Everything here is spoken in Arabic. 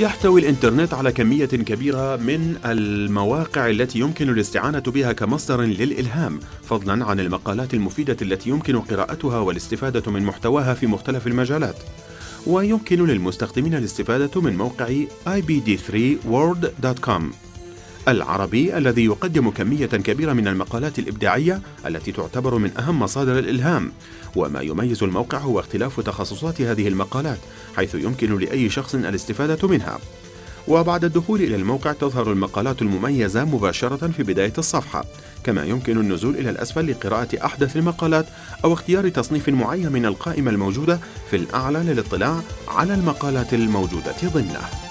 يحتوي الإنترنت على كمية كبيرة من المواقع التي يمكن الاستعانة بها كمصدر للإلهام، فضلاً عن المقالات المفيدة التي يمكن قراءتها والاستفادة من محتواها في مختلف المجالات. ويمكن للمستخدمين الاستفادة من موقع ibda3world.com العربي الذي يقدم كمية كبيرة من المقالات الإبداعية التي تعتبر من أهم مصادر الإلهام. وما يميز الموقع هو اختلاف تخصصات هذه المقالات، حيث يمكن لأي شخص الاستفادة منها. وبعد الدخول إلى الموقع تظهر المقالات المميزة مباشرة في بداية الصفحة، كما يمكن النزول إلى الأسفل لقراءة أحدث المقالات أو اختيار تصنيف معين من القائمة الموجودة في الأعلى للاطلاع على المقالات الموجودة ضمنه.